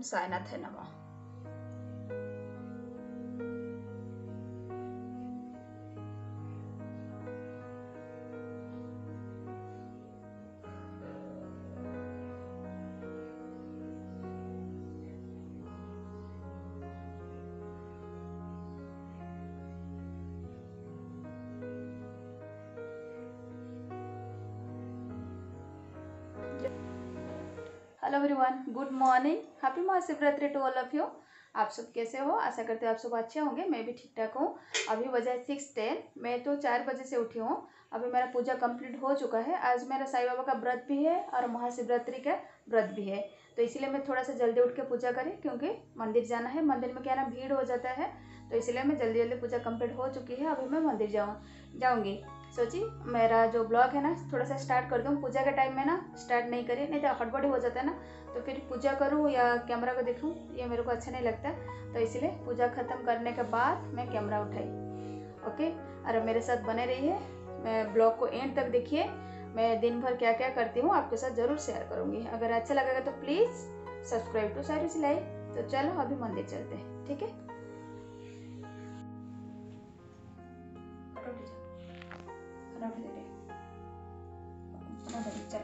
ओम सायनाथ नमः। Hello everyone, good morning, happy Mahashivratri to all of you. आप सब कैसे हो? आशा करते हो आप सब अच्छे होंगे। मैं भी ठीक ठाक हूँ। अभी बजे 6:10, मैं तो 4 बजे से उठी हूँ। अभी मेरा पूजा कंप्लीट हो चुका है। आज मेरा साईं बाबा का व्रत भी है और महाशिवरात्रि का व्रत भी है, तो इसलिए मैं थोड़ा सा जल्दी उठ के पूजा करी, क्योंकि मंदिर जाना है। मंदिर में क्या ना भीड़ हो जाता है, तो इसलिए मैं जल्दी जल्दी पूजा कंप्लीट हो चुकी है। अभी मैं मंदिर जाऊँगी। सोची मेरा जो ब्लॉग है ना थोड़ा सा स्टार्ट कर दूँ। पूजा के टाइम में ना स्टार्ट नहीं करिए, नहीं तो हड़बड़ी हो जाता है ना, तो फिर पूजा करूँ या कैमरा को देखूँ, ये मेरे को अच्छा नहीं लगता। तो इसलिए पूजा ख़त्म करने के बाद मैं कैमरा उठाई। ओके, और मेरे साथ बने रहिए, मैं ब्लॉग को एंड तक देखिए। मैं दिन भर क्या क्या करती हूँ आपके साथ ज़रूर शेयर करूँगी। अगर अच्छा लगेगा तो प्लीज़ सब्सक्राइब टू सारी सिलाई। तो चलो अभी मंदिर चलते हैं, ठीक है। चलो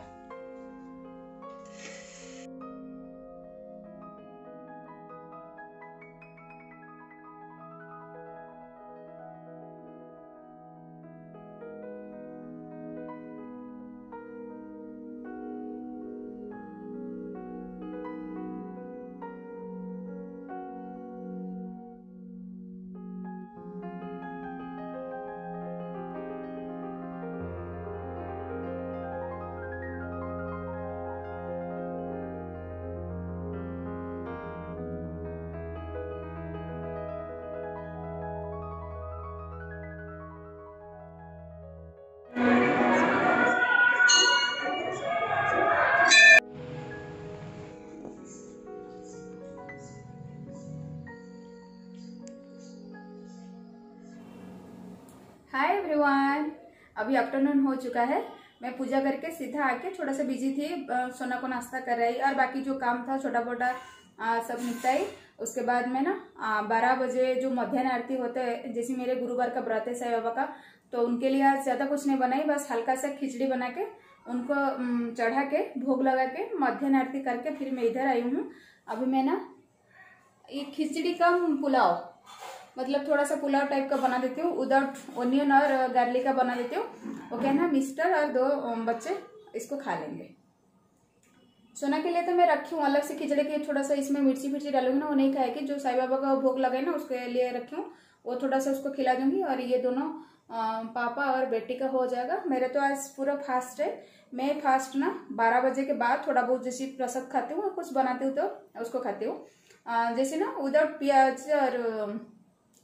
एवरीवन, अभी आफ्टरनून हो चुका है। मैं पूजा करके सीधा आके थोड़ा सा बिजी थी, सोना को नाश्ता कर रही और बाकी जो काम था छोटा मोटा सब निपटाई। उसके बाद में ना 12 बजे जो मध्यान्ह आरती होते है, जैसे मेरे गुरुवार का व्रत है साईं बाबा का, तो उनके लिए आज ज़्यादा कुछ नहीं बनाई, बस हल्का सा खिचड़ी बना के उनको चढ़ा के भोग लगा के मध्यान्ह आरती करके फिर मैं इधर आई हूँ। अभी मैं ना ये खिचड़ी का पुलाव, मतलब थोड़ा सा पुलाव टाइप का बना देती हूँ, विदाउट ओनियन और गार्लिक का बना देती हूँ। ओके ना, मिस्टर और 2 बच्चे इसको खा लेंगे। सोना के लिए तो मैं रखी हूँ अलग से खिचड़ी के, थोड़ा सा इसमें मिर्ची फिर्ची डालूंगी ना, वो नहीं खाएगी। जो साईं बाबा का भोग लगे ना उसके लिए रखी हूँ, वो थोड़ा सा उसको खिला दूंगी। और ये दोनों पापा और बेटी का हो जाएगा। मेरे तो आज पूरा फास्ट है। मैं फास्ट ना 12 बजे के बाद थोड़ा बहुत जैसे प्रसाद खाती हूँ, कुछ बनाती हूँ तो उसको खाती हूँ, जैसे ना विदाउट प्याज और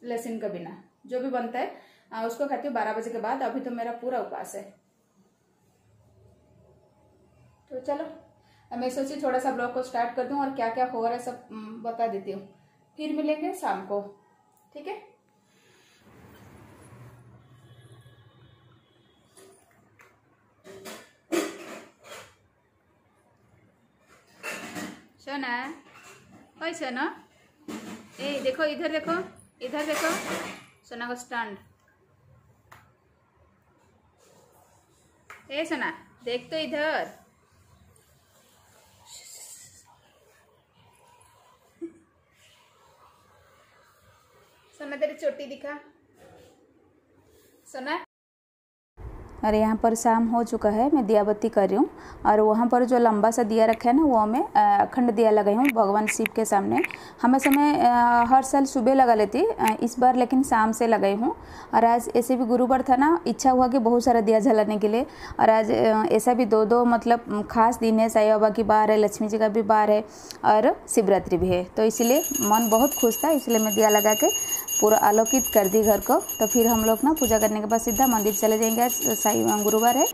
लहसुन का बिना जो भी बनता है उसको खाती हूँ 12 बजे के बाद। अभी तो मेरा पूरा उपवास है। तो चलो मैं सोची थोड़ा सा ब्लॉग को स्टार्ट कर दूँ और क्या क्या हो रहा है सब बता देती हूँ। फिर मिलेंगे शाम को, ठीक है। सोना, ओए सोना, ए देखो इधर, देखो इधर, देखो सोना का स्टैंड। ए सोना देख तो इधर। सोना तेरी चोटी दिखा सोना। और यहाँ पर शाम हो चुका है, मैं दिया बत्ती कर रही हूँ। और वहाँ पर जो लंबा सा दिया रखा है ना, वो मैं अखंड दिया लगाई हूँ भगवान शिव के सामने। हमेशा मैं हर साल सुबह लगा लेती, इस बार लेकिन शाम से लगाई हूँ। और आज ऐसे भी गुरुवार था ना, इच्छा हुआ कि बहुत सारा दिया जलाने के लिए। और आज ऐसा भी दो मतलब खास दिन है, साईं बाबा की बार है, लक्ष्मी जी का भी बार है और शिवरात्रि भी है, तो इसीलिए मन बहुत खुश था। इसलिए मैं दिया लगा के पूरा आलोकित कर दी घर को। तो फिर हम लोग ना पूजा करने के बाद सीधा मंदिर चले जाएंगे, साईं गुरुवार है।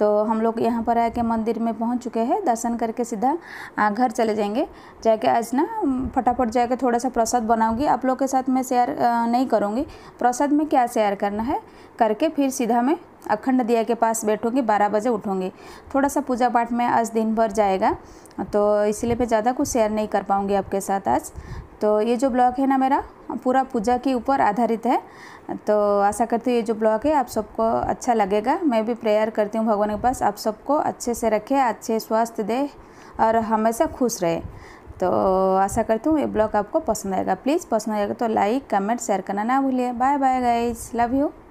तो हम लोग यहाँ पर आके मंदिर में पहुँच चुके हैं, दर्शन करके सीधा घर चले जाएंगे। जाके आज ना फटाफट जाके थोड़ा सा प्रसाद बनाऊँगी, आप लोग के साथ मैं शेयर नहीं करूँगी। प्रसाद में क्या शेयर करना है करके फिर सीधा मैं अखंड दिया के पास बैठोगे, 12 बजे उठोगे। थोड़ा सा पूजा पाठ में आज दिन भर जाएगा, तो इसलिए मैं ज़्यादा कुछ शेयर नहीं कर पाऊँगी आपके साथ आज। तो ये जो ब्लॉग है ना मेरा पूरा पूजा के ऊपर आधारित है, तो आशा करती हूँ ये जो ब्लॉग है आप सबको अच्छा लगेगा। मैं भी प्रेयर करती हूँ भगवान के पास आप सबको अच्छे से रखे, अच्छे स्वास्थ्य दे और हमेशा खुश रहे। तो आशा करती हूँ ये ब्लॉग आपको पसंद आएगा। प्लीज़ पसंद आएगा तो लाइक कमेंट शेयर करना ना भूलिए। Bye bye guys, love you.